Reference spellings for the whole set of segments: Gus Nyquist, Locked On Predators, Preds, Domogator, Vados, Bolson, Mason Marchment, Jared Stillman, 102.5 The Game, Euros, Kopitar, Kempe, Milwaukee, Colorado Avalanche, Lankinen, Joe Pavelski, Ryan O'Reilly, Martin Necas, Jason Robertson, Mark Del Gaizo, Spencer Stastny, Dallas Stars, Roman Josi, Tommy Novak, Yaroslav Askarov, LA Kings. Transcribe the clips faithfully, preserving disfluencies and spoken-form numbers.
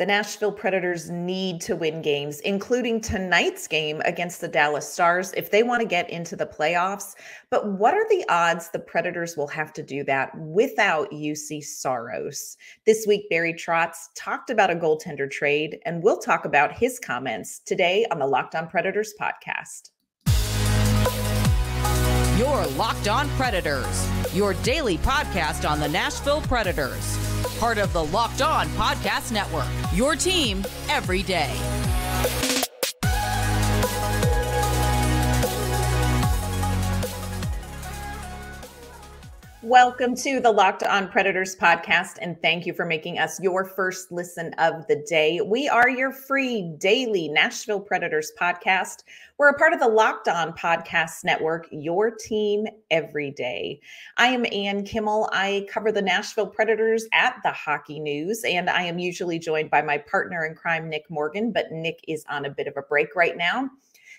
The Nashville Predators need to win games, including tonight's game against the Dallas Stars, if they want to get into the playoffs. But what are the odds the Predators will have to do that without Juuse Saros? This week, Barry Trotz talked about a goaltender trade, and we'll talk about his comments today on the Locked On Predators podcast. Your Locked On Predators, your daily podcast on the Nashville Predators. Part of the Locked On Podcast Network, your team every day. Welcome to the Locked On Predators podcast, and thank you for making us your first listen of the day. We are your free daily Nashville Predators podcast. We're a part of the Locked On Podcast Network, your team every day. I am Ann Kimmel. I cover the Nashville Predators at the Hockey News, and I am usually joined by my partner in crime, Nick Morgan, but Nick is on a bit of a break right now.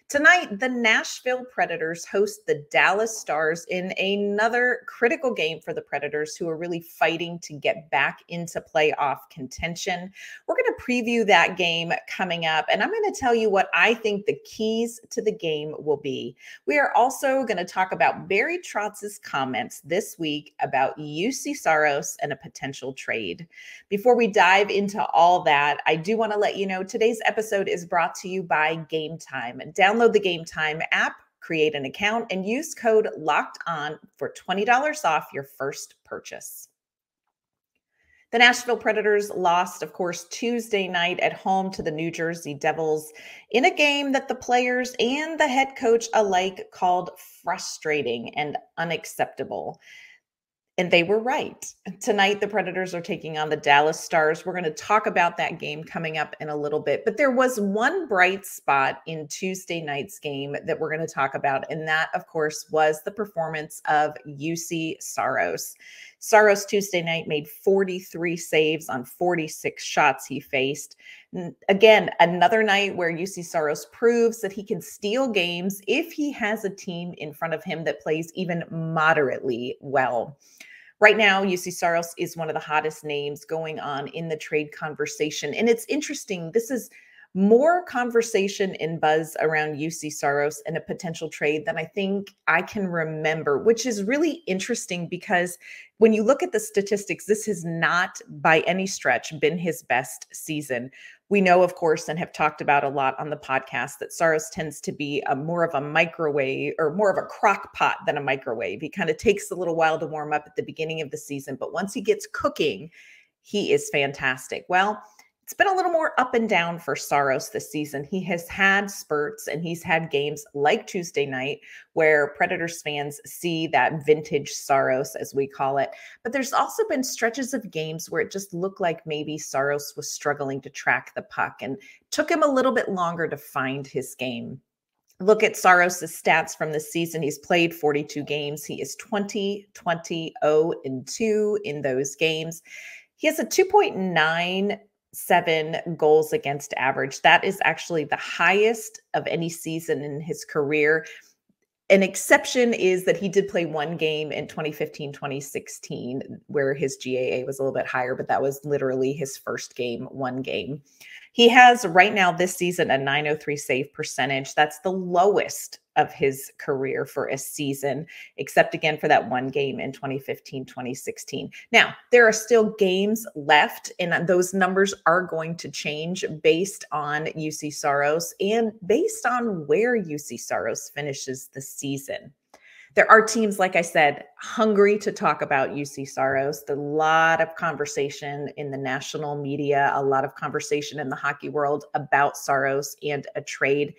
Tonight, the Nashville Predators host the Dallas Stars in another critical game for the Predators, who are really fighting to get back into playoff contention. We're going to preview that game coming up, and I'm going to tell you what I think the keys to the game will be. We are also going to talk about Barry Trotz's comments this week about Juuse Saros and a potential trade. Before we dive into all that, I do want to let you know today's episode is brought to you by Game Time. Download the Game Time app, create an account, and use code LOCKEDON for twenty dollars off your first purchase. The Nashville Predators lost, of course, Tuesday night at home to the New Jersey Devils in a game that the players and the head coach alike called frustrating and unacceptable. And they were right. Tonight, the Predators are taking on the Dallas Stars. We're going to talk about that game coming up in a little bit. But there was one bright spot in Tuesday night's game that we're going to talk about. And that, of course, was the performance of Juuse Saros. Saros Tuesday night made forty-three saves on forty-six shots he faced. Again, another night where Juuse Saros proves that he can steal games if he has a team in front of him that plays even moderately well. Right now, Juuse Saros is one of the hottest names going on in the trade conversation. And it's interesting. This is more conversation and buzz around Juuse Saros and a potential trade than I think I can remember, which is really interesting because when you look at the statistics, this has not by any stretch been his best season. We know, of course, and have talked about a lot on the podcast that Saros tends to be a more of a microwave or more of a crock pot than a microwave. He kind of takes a little while to warm up at the beginning of the season, but once he gets cooking, he is fantastic. Well, it's been a little more up and down for Saros this season. He has had spurts and he's had games like Tuesday night where Predators fans see that vintage Saros, as we call it. But there's also been stretches of games where it just looked like maybe Saros was struggling to track the puck and took him a little bit longer to find his game. Look at Saros' stats from this season. He's played forty-two games. He is twenty, twenty, oh, and two in those games. He has a two point nine seven goals against average. That is actually the highest of any season in his career. An exception is that he did play one game in twenty fifteen twenty sixteen where his G A A was a little bit higher, but that was literally his first game, one game. He has right now this season a nine oh three save percentage. That's the lowest of his career for a season, except again for that one game in twenty fifteen twenty sixteen. Now, there are still games left, and those numbers are going to change based on Juuse Saros and based on where Juuse Saros finishes the season. There are teams, like I said, hungry to talk about Juuse Saros. There's a lot of conversation in the national media, a lot of conversation in the hockey world about Saros and a trade.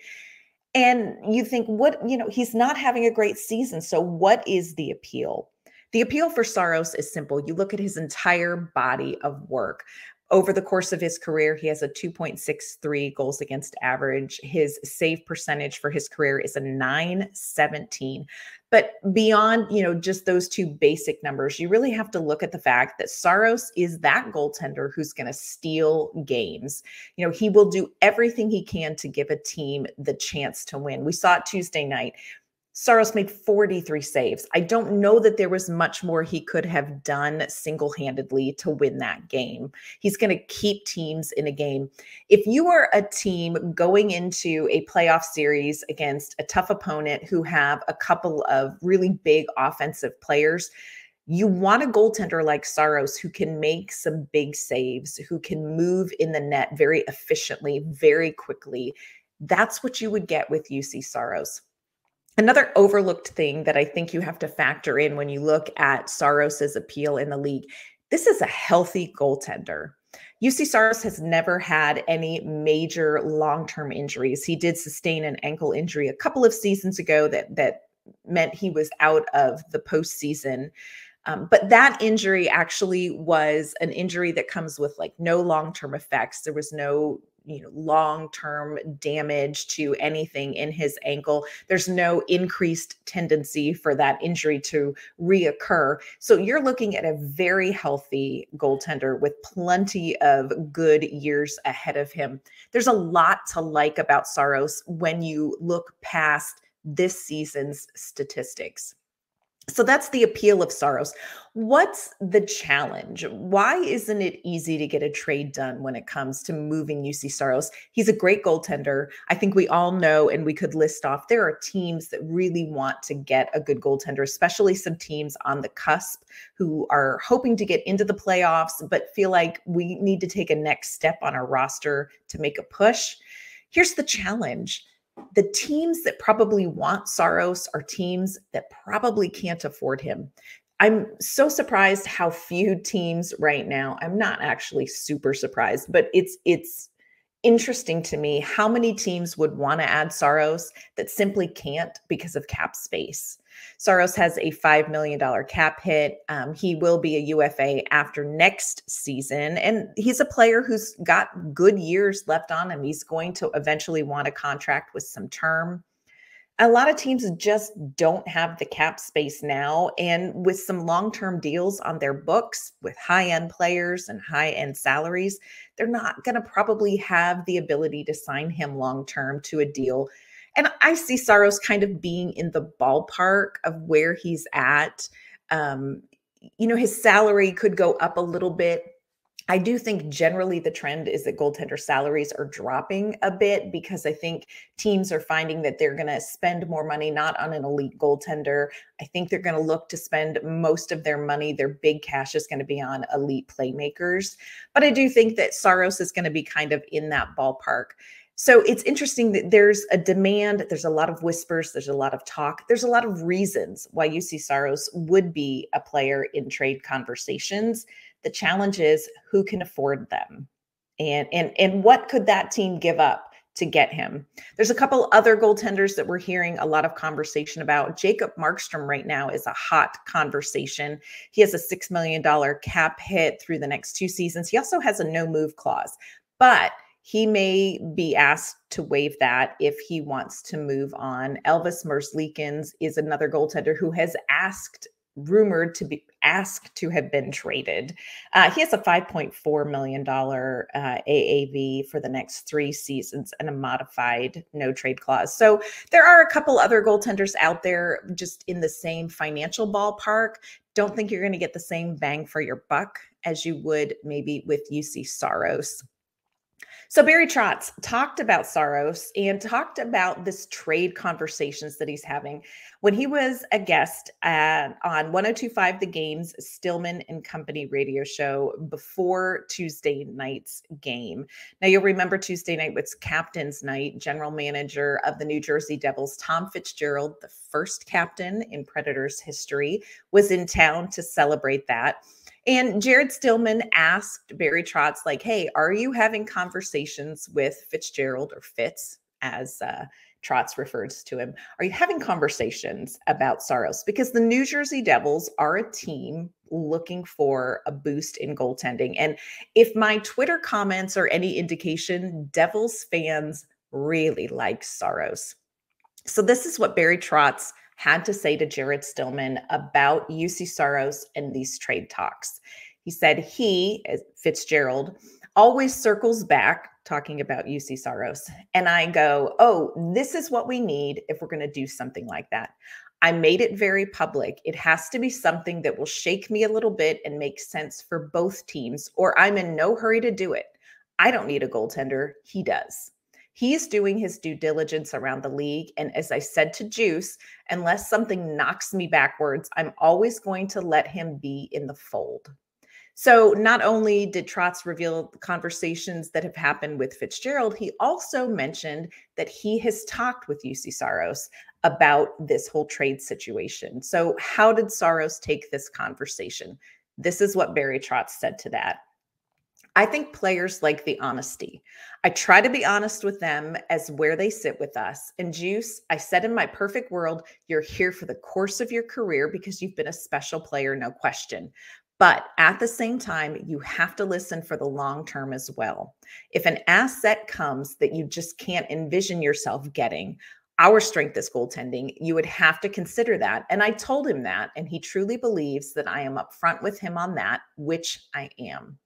And you think, what, you know, he's not having a great season. So what is the appeal? The appeal for Saros is simple. You look at his entire body of work. Over the course of his career, he has a two point six three goals against average. His save percentage for his career is a nine seventeen. But beyond, you know, just those two basic numbers, you really have to look at the fact that Saros is that goaltender who's going to steal games. You know, he will do everything he can to give a team the chance to win. We saw it Tuesday night. Saros made forty-three saves. I don't know that there was much more he could have done single-handedly to win that game. He's going to keep teams in a game. If you are a team going into a playoff series against a tough opponent who have a couple of really big offensive players, you want a goaltender like Saros who can make some big saves, who can move in the net very efficiently, very quickly. That's what you would get with Juuse Saros. Another overlooked thing that I think you have to factor in when you look at Saros's appeal in the league, this is a healthy goaltender. Juuse Saros has never had any major long-term injuries. He did sustain an ankle injury a couple of seasons ago that, that meant he was out of the postseason. Um, but that injury actually was an injury that comes with like no long-term effects. There was no you know, long-term damage to anything in his ankle. There's no increased tendency for that injury to reoccur. So you're looking at a very healthy goaltender with plenty of good years ahead of him. There's a lot to like about Saros when you look past this season's statistics. So that's the appeal of Saros. What's the challenge? Why isn't it easy to get a trade done when it comes to moving Juuse Saros? He's a great goaltender. I think we all know, and we could list off, there are teams that really want to get a good goaltender, especially some teams on the cusp who are hoping to get into the playoffs, but feel like we need to take a next step on our roster to make a push. Here's the challenge. The teams that probably want Saros are teams that probably can't afford him. I'm so surprised how few teams right now, I'm not actually super surprised, but it's it's interesting to me how many teams would want to add Saros that simply can't because of cap space. Saros has a five million dollars cap hit. Um, he will be a U F A after next season. And he's a player who's got good years left on him. He's going to eventually want a contract with some term. A lot of teams just don't have the cap space now. And with some long-term deals on their books with high-end players and high-end salaries, they're not going to probably have the ability to sign him long-term to a deal. And I see Saros kind of being in the ballpark of where he's at. Um, you know, his salary could go up a little bit. I do think generally the trend is that goaltender salaries are dropping a bit because I think teams are finding that they're going to spend more money, not on an elite goaltender. I think they're going to look to spend most of their money. Their big cash is going to be on elite playmakers. But I do think that Saros is going to be kind of in that ballpark. So it's interesting that there's a demand, there's a lot of whispers, there's a lot of talk, there's a lot of reasons why Juuse Saros would be a player in trade conversations. The challenge is who can afford them and, and, and what could that team give up to get him? There's a couple other goaltenders that we're hearing a lot of conversation about. Jacob Markstrom right now is a hot conversation. He has a six million dollars cap hit through the next two seasons. He also has a no move clause, but he may be asked to waive that if he wants to move on. Elvis Merzlikins is another goaltender who has asked, rumored to be asked to have been traded. Uh, he has a five point four million dollars uh, A A V for the next three seasons and a modified no trade clause. So there are a couple other goaltenders out there just in the same financial ballpark. Don't think you're going to get the same bang for your buck as you would maybe with Juuse Saros. So Barry Trotz talked about Saros and talked about this trade conversations that he's having. When he was a guest uh, on one oh two point five The Game's Stillman and Company radio show before Tuesday night's game. Now, you'll remember Tuesday night was Captain's Night. General manager of the New Jersey Devils, Tom Fitzgerald, the first captain in Predators history, was in town to celebrate that. And Jared Stillman asked Barry Trotz, like, hey, are you having conversations with Fitzgerald, or Fitz, as uh, Trotz refers to him? Are you having conversations about Saros? Because the New Jersey Devils are a team looking for a boost in goaltending. And if my Twitter comments are any indication, Devils fans really like Saros. So this is what Barry Trotz had to say to Jared Stillman about Juuse Saros and these trade talks. He said he, Fitzgerald, always circles back, talking about Juuse Saros. And I go, oh, this is what we need if we're going to do something like that. I made it very public. It has to be something that will shake me a little bit and make sense for both teams, or I'm in no hurry to do it. I don't need a goaltender. He does. He is doing his due diligence around the league. And as I said to Juuse, unless something knocks me backwards, I'm always going to let him be in the fold. So not only did Trotz reveal conversations that have happened with Fitzgerald, he also mentioned that he has talked with Juuse Saros about this whole trade situation. So how did Saros take this conversation? This is what Barry Trotz said to that. I think players like the honesty. I try to be honest with them as where they sit with us. And Juuse, I said in my perfect world, you're here for the course of your career because you've been a special player, no question. But at the same time, you have to listen for the long term as well. If an asset comes that you just can't envision yourself getting, our strength is goaltending, you would have to consider that. And I told him that, and he truly believes that I am upfront with him on that, which I am.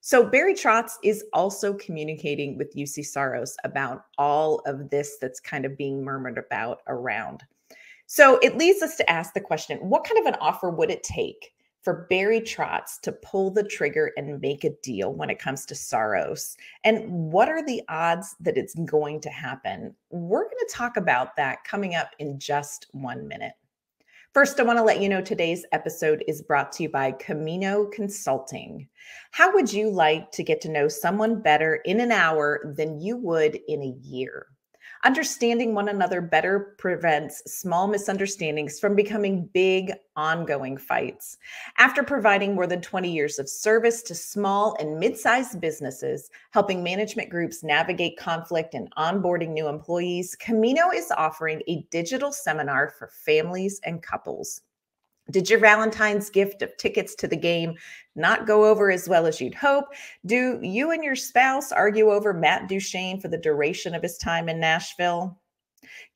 So Barry Trotz is also communicating with Juuse Saros about all of this that's kind of being murmured about around. So it leads us to ask the question, what kind of an offer would it take for Barry Trotz to pull the trigger and make a deal when it comes to Saros? And what are the odds that it's going to happen? We're going to talk about that coming up in just one minute. First, I want to let you know today's episode is brought to you by Camino Consulting. How would you like to get to know someone better in an hour than you would in a year? Understanding one another better prevents small misunderstandings from becoming big, ongoing fights. After providing more than twenty years of service to small and mid-sized businesses, helping management groups navigate conflict and onboarding new employees, Camino is offering a digital seminar for families and couples. Did your Valentine's gift of tickets to the game not go over as well as you'd hope? Do you and your spouse argue over Matt Duchene for the duration of his time in Nashville?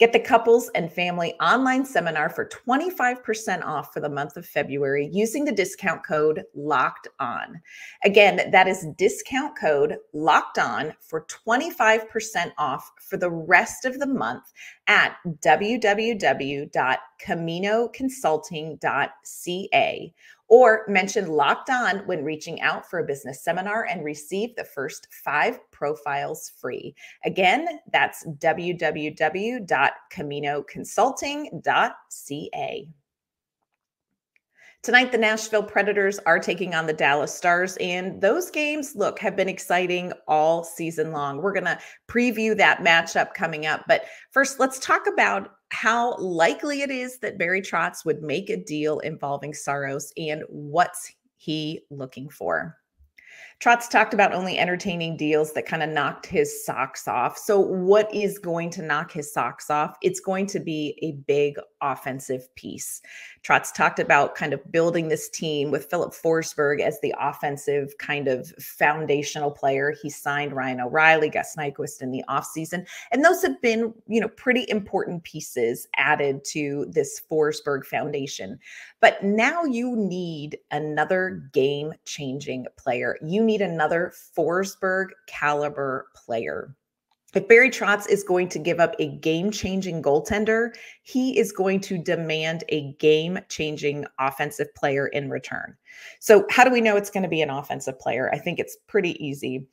Get the Couples and Family online seminar for twenty-five percent off for the month of February using the discount code LOCKEDON. Again, that is discount code LOCKEDON for twenty-five percent off for the rest of the month at w w w dot camino consulting dot c a or mention Locked On when reaching out for a business seminar and receive the first five profiles free. Again, that's w w w dot camino consulting dot c a. Tonight, the Nashville Predators are taking on the Dallas Stars, and those games, look, have been exciting all season long. We're going to preview that matchup coming up, but first, let's talk about how likely it is that Barry Trotz would make a deal involving Saros and what's he looking for. Trotz talked about only entertaining deals that kind of knocked his socks off. So what is going to knock his socks off? It's going to be a big offensive piece. Trotz talked about kind of building this team with Filip Forsberg as the offensive kind of foundational player. He signed Ryan O'Reilly, Gus Nyquist in the offseason. And those have been, you know, pretty important pieces added to this Forsberg foundation. But now you need another game-changing player. You need another Forsberg caliber player. If Barry Trotz is going to give up a game-changing goaltender, he is going to demand a game-changing offensive player in return. So how do we know it's going to be an offensive player? I think it's pretty easy.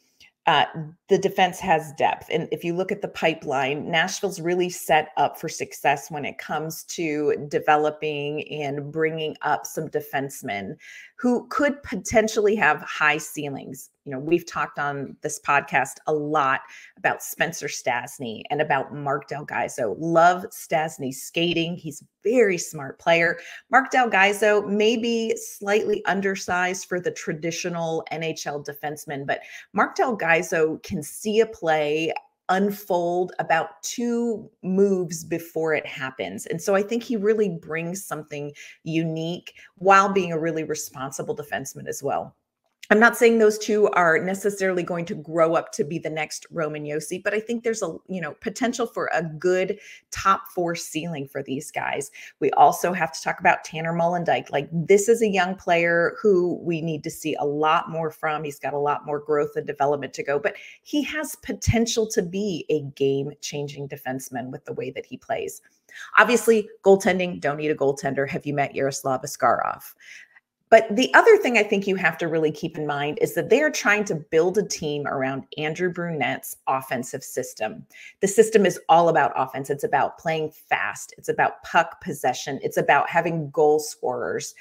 Uh, the defense has depth. And if you look at the pipeline, Nashville's really set up for success when it comes to developing and bringing up some defensemen who could potentially have high ceilings. You know, we've talked on this podcast a lot about Spencer Stastny and about Mark Del Gaizo. Love Stastny's skating. He's a very smart player. Mark Del Gaizo may be slightly undersized for the traditional N H L defenseman, but Mark Del Gaizo can see a play unfold about two moves before it happens. And so I think he really brings something unique while being a really responsible defenseman as well. I'm not saying those two are necessarily going to grow up to be the next Roman Josi, but I think there's a, you know, potential for a good top four ceiling for these guys. We also have to talk about Tanner Mullendijk. Like, this is a young player who we need to see a lot more from. He's got a lot more growth and development to go, but he has potential to be a game-changing defenseman with the way that he plays. Obviously, goaltending, don't need a goaltender. Have you met Yaroslav Askarov? But the other thing I think you have to really keep in mind is that they are trying to build a team around Andrew Brunette's offensive system. The system is all about offense. It's about playing fast. It's about puck possession. It's about having goal scorers.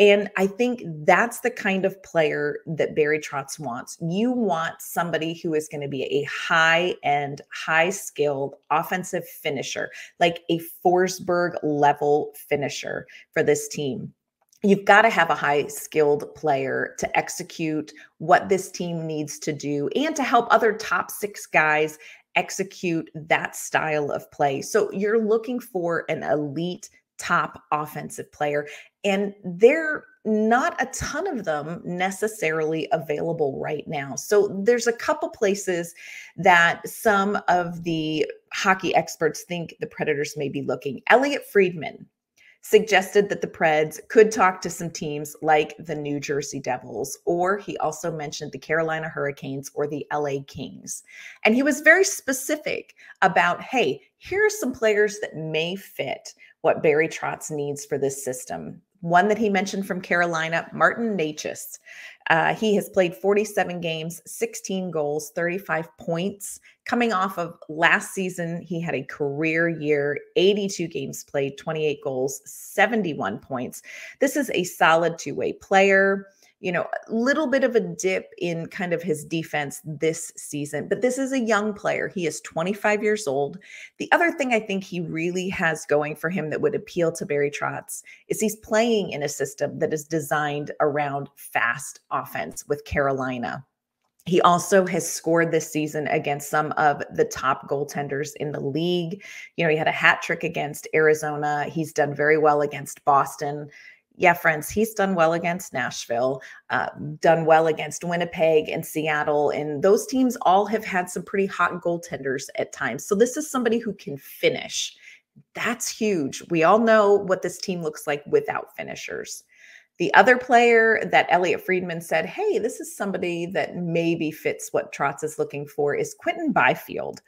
And I think that's the kind of player that Barry Trotz wants. You want somebody who is going to be a high-end, high-skilled offensive finisher, like a Forsberg-level finisher for this team. You've got to have a high-skilled player to execute what this team needs to do and to help other top six guys execute that style of play. So you're looking for an elite top offensive player, and they're not a ton of them necessarily available right now. So there's a couple places that some of the hockey experts think the Predators may be looking. Elliott Friedman suggested that the Preds could talk to some teams like the New Jersey Devils, or he also mentioned the Carolina Hurricanes or the L A Kings. And he was very specific about, hey, here are some players that may fit what Barry Trotz needs for this system. One that he mentioned from Carolina, Martin Necas. Uh, he has played forty-seven games, sixteen goals, thirty-five points. Coming off of last season, he had a career year, eighty-two games played, twenty-eight goals, seventy-one points. This is a solid two-way player. You know, a little bit of a dip in kind of his defense this season, but this is a young player. He is twenty-five years old. The other thing I think he really has going for him that would appeal to Barry Trotz is he's playing in a system that is designed around fast offense with Carolina. He also has scored this season against some of the top goaltenders in the league. You know, he had a hat trick against Arizona. He's done very well against Boston. Yeah, friends, he's done well against Nashville, uh, done well against Winnipeg and Seattle. And those teams all have had some pretty hot goaltenders at times. So this is somebody who can finish. That's huge. We all know what this team looks like without finishers. The other player that Elliott Friedman said, hey, this is somebody that maybe fits what Trotz is looking for, is Quentin Byfield.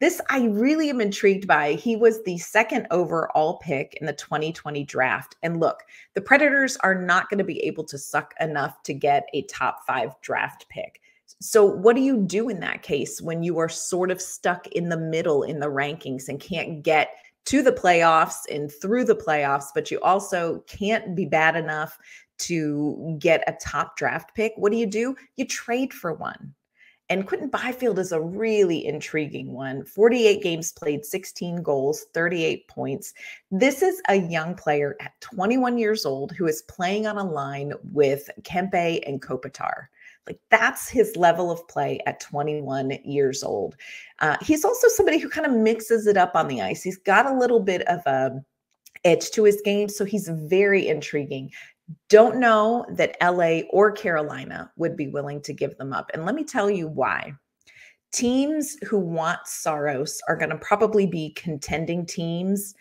This I really am intrigued by. He was the second overall pick in the twenty twenty draft. And look, the Predators are not going to be able to suck enough to get a top five draft pick. So what do you do in that case when you are sort of stuck in the middle in the rankings and can't get to the playoffs and through the playoffs, but you also can't be bad enough to get a top draft pick? What do you do? You trade for one. And Quentin Byfield is a really intriguing one. forty-eight games played, sixteen goals, thirty-eight points. This is a young player at twenty-one years old who is playing on a line with Kempe and Kopitar. Like, that's his level of play at twenty-one years old. Uh, he's also somebody who kind of mixes it up on the ice. He's got a little bit of a edge to his game, so he's very intriguing. Don't know that L A or Carolina would be willing to give them up. And let me tell you why. Teams who want Saros are going to probably be contending teams.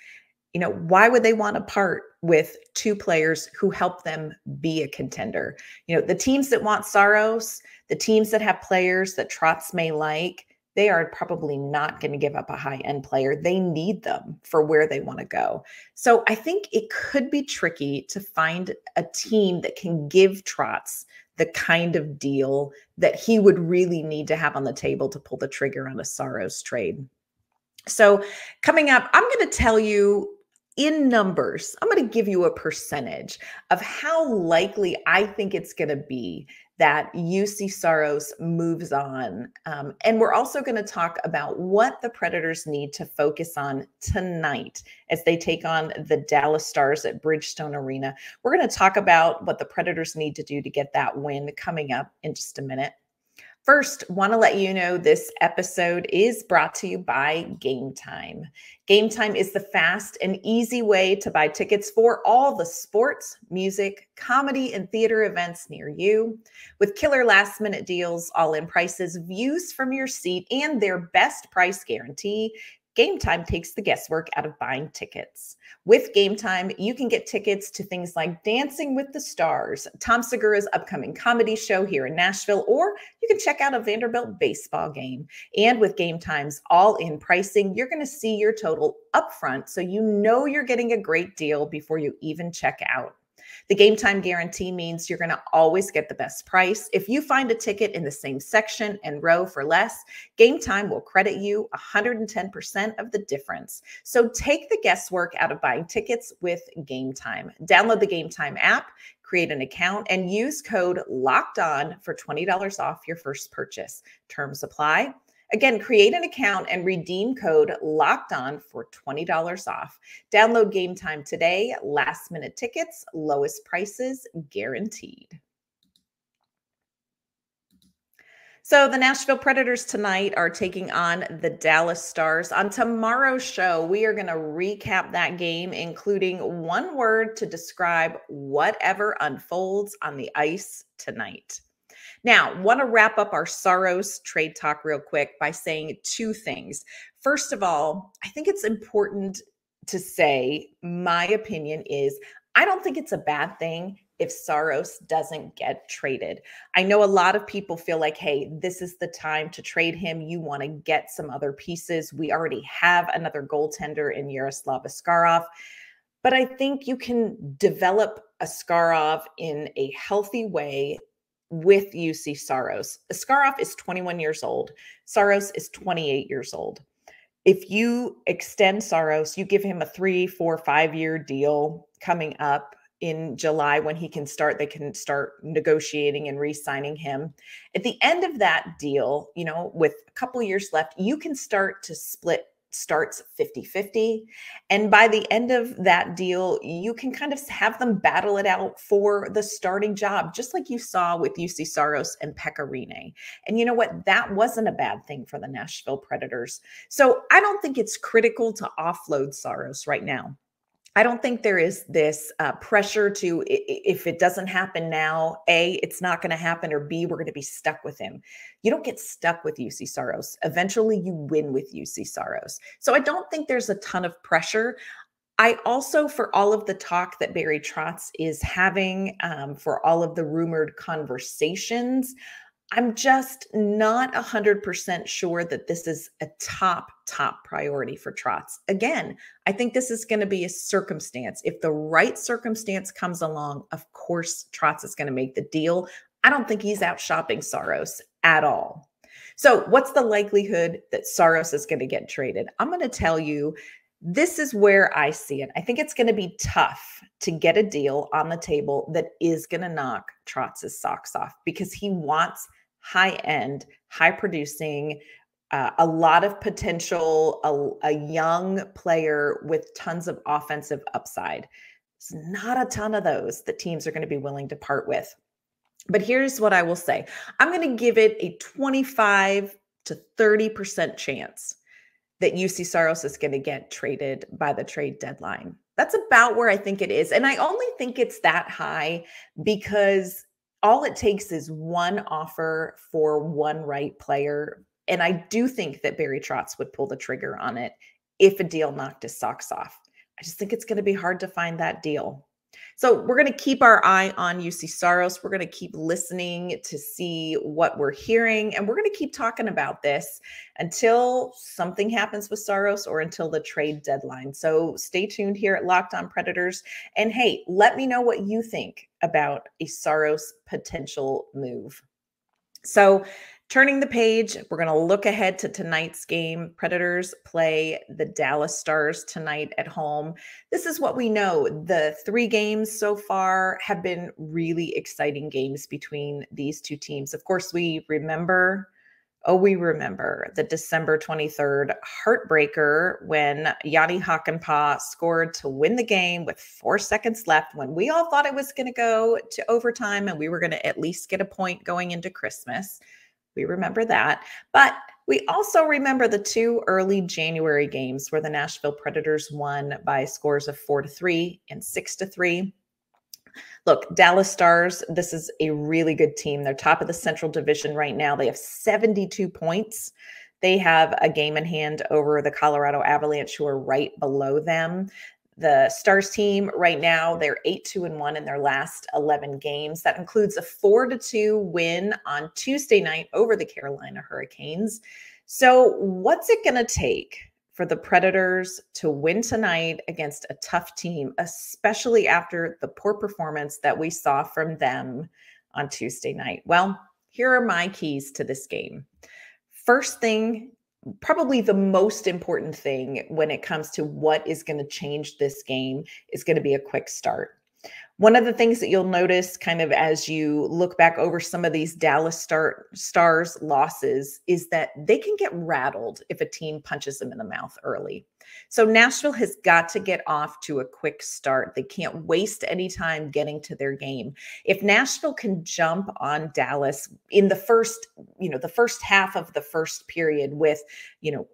You know, why would they want to part with two players who help them be a contender? You know, the teams that want Saros, the teams that have players that Trotz may like, they are probably not going to give up a high-end player. They need them for where they want to go. So I think it could be tricky to find a team that can give Trotz the kind of deal that he would really need to have on the table to pull the trigger on a Saros trade. So coming up, I'm going to tell you in numbers, I'm going to give you a percentage of how likely I think it's going to be that Juuse Saros moves on. Um, and we're also going to talk about what the Predators need to focus on tonight as they take on the Dallas Stars at Bridgestone Arena. We're going to talk about what the Predators need to do to get that win coming up in just a minute. First, want to let you know this episode is brought to you by Game Time. Game Time is the fast and easy way to buy tickets for all the sports, music, comedy, and theater events near you. With killer last-minute deals, all-in prices, views from your seat, and their best price guarantee, Game Time takes the guesswork out of buying tickets. With Game Time, you can get tickets to things like Dancing with the Stars, Tom Segura's upcoming comedy show here in Nashville, or you can check out a Vanderbilt baseball game. And with Game Time's all-in pricing, you're going to see your total upfront, so you know you're getting a great deal before you even check out. The Game Time guarantee means you're going to always get the best price. If you find a ticket in the same section and row for less, Game Time will credit you one hundred ten percent of the difference. So take the guesswork out of buying tickets with Game Time. Download the Game Time app, create an account, and use code LOCKEDON for twenty dollars off your first purchase. Terms apply. Again, create an account and redeem code LOCKEDON for twenty dollars off. Download Game Time today. Last minute tickets, lowest prices guaranteed. So the Nashville Predators tonight are taking on the Dallas Stars. On tomorrow's show, we are going to recap that game, including one word to describe whatever unfolds on the ice tonight. Now, want to wrap up our Saros trade talk real quick by saying two things. First of all, I think it's important to say my opinion is I don't think it's a bad thing if Saros doesn't get traded. I know a lot of people feel like, hey, this is the time to trade him. You want to get some other pieces. We already have another goaltender in Yaroslav Askarov. But I think you can develop Askarov in a healthy way with Juuse Saros. Askarov is twenty-one years old. Saros is twenty-eight years old. If you extend Saros, you give him a three, four, five-year deal coming up in July when he can start, they can start negotiating and re-signing him. At the end of that deal, you know, with a couple years left, you can start to split starts fifty fifty. And by the end of that deal, you can kind of have them battle it out for the starting job, just like you saw with Juuse Saros and Pekka Rinne. And you know what? That wasn't a bad thing for the Nashville Predators. So I don't think it's critical to offload Saros right now. I don't think there is this uh, pressure to, if it doesn't happen now, A, it's not going to happen, or B, we're going to be stuck with him. You don't get stuck with Juuse Saros. Eventually, you win with Juuse Saros. So I don't think there's a ton of pressure. I also, for all of the talk that Barry Trotz is having, um, for all of the rumored conversations, I'm just not one hundred percent sure that this is a top, top priority for Trotz. Again, I think this is going to be a circumstance. If the right circumstance comes along, of course, Trotz is going to make the deal. I don't think he's out shopping Saros at all. So what's the likelihood that Saros is going to get traded? I'm going to tell you, this is where I see it. I think it's going to be tough to get a deal on the table that is going to knock Trotz's socks off because he wants high-end, high-producing, uh, a lot of potential, a, a young player with tons of offensive upside. It's not a ton of those that teams are going to be willing to part with. But here's what I will say. I'm going to give it a twenty-five to thirty percent chance that Juuse Saros is going to get traded by the trade deadline. That's about where I think it is. And I only think it's that high because all it takes is one offer for one right player. And I do think that Barry Trotz would pull the trigger on it if a deal knocked his socks off. I just think it's going to be hard to find that deal. So we're going to keep our eye on Juuse Saros. We're going to keep listening to see what we're hearing. And we're going to keep talking about this until something happens with Saros or until the trade deadline. So stay tuned here at Locked On Predators. And hey, let me know what you think about a Saros potential move. So turning the page, we're going to look ahead to tonight's game. Predators play the Dallas Stars tonight at home. This is what we know. The three games so far have been really exciting games between these two teams. Of course, we remember, oh, we remember the December twenty-third heartbreaker when Yanni Hakanpää scored to win the game with four seconds left when we all thought it was going to go to overtime and we were going to at least get a point going into Christmas. We remember that. But we also remember the two early January games where the Nashville Predators won by scores of four to three and six to three. Look, Dallas Stars, this is a really good team. They're top of the Central Division right now. They have seventy-two points. They have a game in hand over the Colorado Avalanche, who are right below them. The Stars team right now, they're eight two and one in their last eleven games. That includes a four to two win on Tuesday night over the Carolina Hurricanes. So what's it going to take for the Predators to win tonight against a tough team, especially after the poor performance that we saw from them on Tuesday night? Well, here are my keys to this game. First thing, probably the most important thing when it comes to what is going to change this game, is going to be a quick start. One of the things that you'll notice kind of as you look back over some of these Dallas Star Stars losses is that they can get rattled if a team punches them in the mouth early. So Nashville has got to get off to a quick start. They can't waste any time getting to their game. If Nashville can jump on Dallas in the first, you know, the first half of the first period with, you know,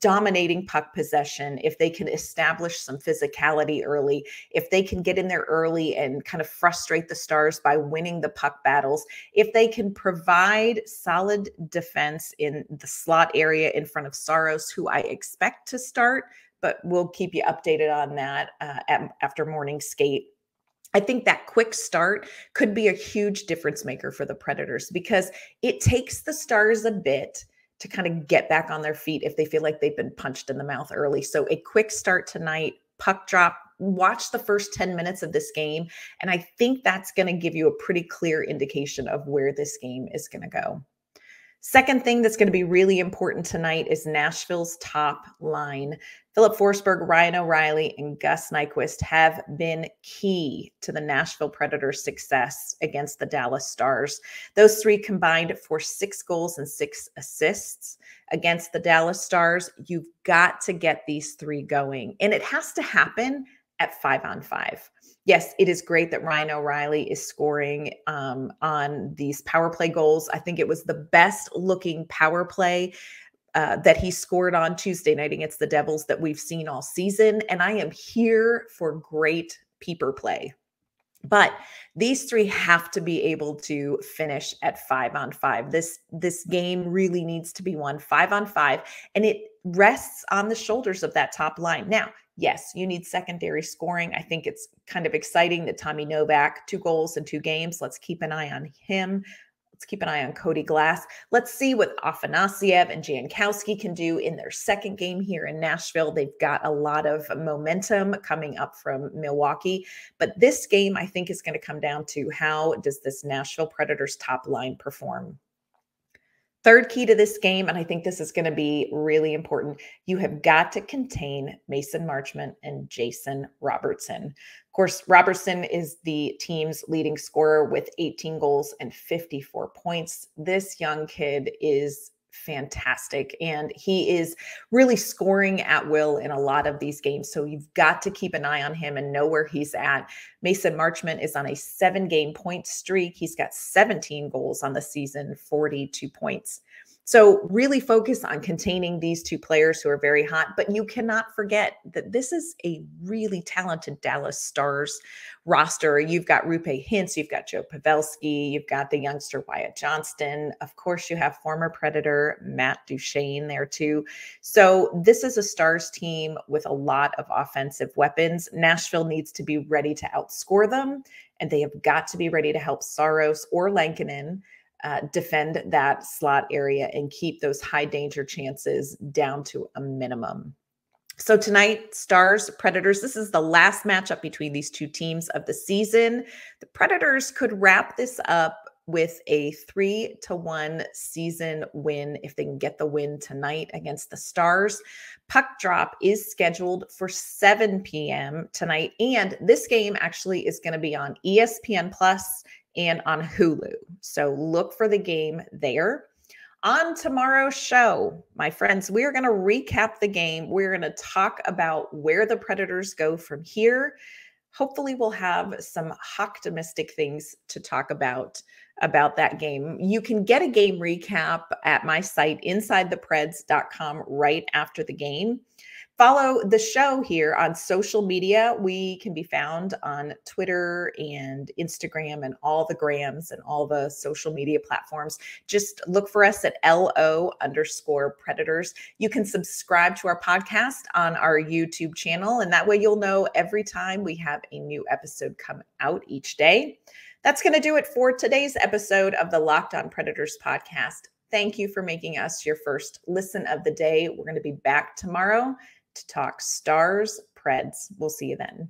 dominating puck possession, if they can establish some physicality early, if they can get in there early and kind of frustrate the Stars by winning the puck battles, if they can provide solid defense in the slot area in front of Saros, who I expect to start, but we'll keep you updated on that uh, at, after morning skate. I think that quick start could be a huge difference maker for the Predators, because it takes the Stars a bit to kind of get back on their feet if they feel like they've been punched in the mouth early. So a quick start tonight, puck drop. Watch the first ten minutes of this game, and I think that's going to give you a pretty clear indication of where this game is going to go. Second thing that's going to be really important tonight is Nashville's top line. Filip Forsberg, Ryan O'Reilly, and Gus Nyquist have been key to the Nashville Predators' success against the Dallas Stars. Those three combined for six goals and six assists against the Dallas Stars. You've got to get these three going, and it has to happen at five on five. Yes, it is great that Ryan O'Reilly is scoring um, on these power play goals. I think it was the best looking power play uh, that he scored on Tuesday night against the Devils that we've seen all season. And I am here for great peeper play. But these three have to be able to finish at five on five. This, this game really needs to be won five on five, and it rests on the shoulders of that top line. Now, yes, you need secondary scoring. I think it's kind of exciting that Tommy Novak, two goals in two games. Let's keep an eye on him. Let's keep an eye on Cody Glass. Let's see what Afanasyev and Jankowski can do in their second game here in Nashville. They've got a lot of momentum coming up from Milwaukee. But this game, I think, is going to come down to how does this Nashville Predators top line perform? Third key to this game, and I think this is going to be really important, you have got to contain Mason Marchment and Jason Robertson. Of course, Robertson is the team's leading scorer with eighteen goals and fifty-four points. This young kid is fantastic, and he is really scoring at will in a lot of these games. So you've got to keep an eye on him and know where he's at. Mason Marchment is on a seven game point streak. He's got seventeen goals on the season, forty-two points. So really focus on containing these two players who are very hot, but you cannot forget that this is a really talented Dallas Stars roster. You've got Rupe Hintz, you've got Joe Pavelski, you've got the youngster Wyatt Johnston. Of course, you have former Predator Matt Duchene there too. So this is a Stars team with a lot of offensive weapons. Nashville needs to be ready to outscore them, and they have got to be ready to help Saros or Lankinen Uh, defend that slot area and keep those high danger chances down to a minimum. So tonight, Stars, Predators, this is the last matchup between these two teams of the season. The Predators could wrap this up with a three to one season win if they can get the win tonight against the Stars. Puck drop is scheduled for seven p m tonight, and this game actually is going to be on E S P N Plus and on Hulu. So look for the game there. On tomorrow's show, my friends, we are going to recap the game. We're going to talk about where the Predators go from here. Hopefully we'll have some Hocktimistic things to talk about about that game. You can get a game recap at my site, inside the preds dot com, right after the game. Follow the show here on social media. We can be found on Twitter and Instagram and all the grams and all the social media platforms. Just look for us at L O underscore Predators. You can subscribe to our podcast on our YouTube channel, and that way you'll know every time we have a new episode come out each day. That's going to do it for today's episode of the Locked On Predators podcast. Thank you for making us your first listen of the day. We're going to be back tomorrow to talk Stars, Preds. We'll see you then.